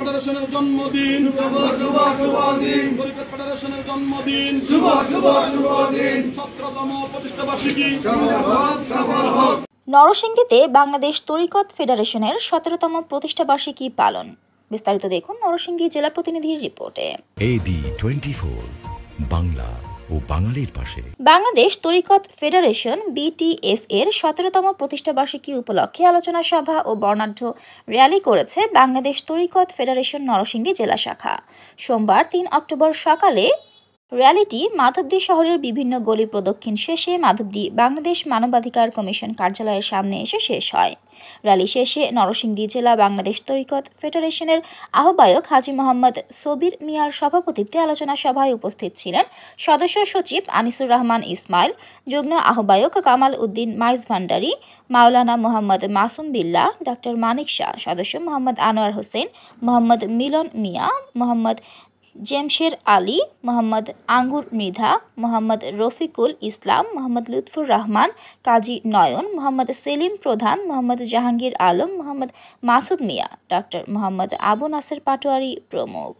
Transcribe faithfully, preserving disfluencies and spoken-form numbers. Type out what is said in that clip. ফেডারেশনের জন্মদিন শুভ শুভ শুভ দিন। তরিকত ফেডারেশনের জন্মদিন শুভ শুভ শুভ দিন। সতেরোতম প্রতিষ্ঠা বার্ষিকী সফল সফল হোক। নরসিংদীতে বাংলাদেশ তরিকত ফেডারেশনের সতেরোতম প্রতিষ্ঠা বার্ষিকী পালন। বিস্তারিত দেখুন নরসিংদী জেলা প্রতিনিধির রিপোর্টে। এবি চব্বিশ বাংলা ও বাঙালির পাশে বাংলাদেশ তরিকত ফেডারেশন বিটিএফ এর সতেরোতম প্রতিষ্ঠা বার্ষিকী উপলক্ষে আলোচনা সভা ও বর্ণাঢ্য র্যালি করেছে বাংলাদেশ তরিকত ফেডারেশন নরসিংদী জেলা শাখা। সোমবার তিন অক্টোবর সকালে র্যালিটি মাধবদী শহরের বিভিন্ন গলি প্রদক্ষিণ শেষে মাধবদী বাংলাদেশ মানবাধিকার কমিশন কার্যালয়ের সামনে এসে শেষ হয়। র্যালি শেষে নরসিংদী জেলা বাংলাদেশ তরিকত ফেডারেশনের আহ্বায়ক হাজি মোহাম্মদ সোবির মিয়ার সভাপতিত্বে আলোচনা সভায় উপস্থিত ছিলেন সদস্য সচিব আনিসুর রহমান ইসমাইল, যুগ্ম আহ্বায়ক কামাল উদ্দিন মাইজ ভান্ডারী, মাওলানা মোহাম্মদ মাসুম্বিল্লা, ডাক্তার মানিকশাহ, সদস্য মোহাম্মদ আনোয়ার হোসেন, মোহাম্মদ মিলন মিয়া, মোহাম্মদ জেমশের আলী, মোহাম্মদ আঙ্গুর নিধা, মোহাম্মদ রফি কুল ইসলাম, মোহাম্মদ লুৎফুর রহমান, কাজী নয়ন, মোহাম্মদ সেলিম প্রধান, মোহাম্মদ জাহাঙ্গীর আলম, মোহাম্মদ মাসুদ মিয়া, ডক্টর মোহাম্মদ আবু নাসের পাটোয়ারি প্রমুখ।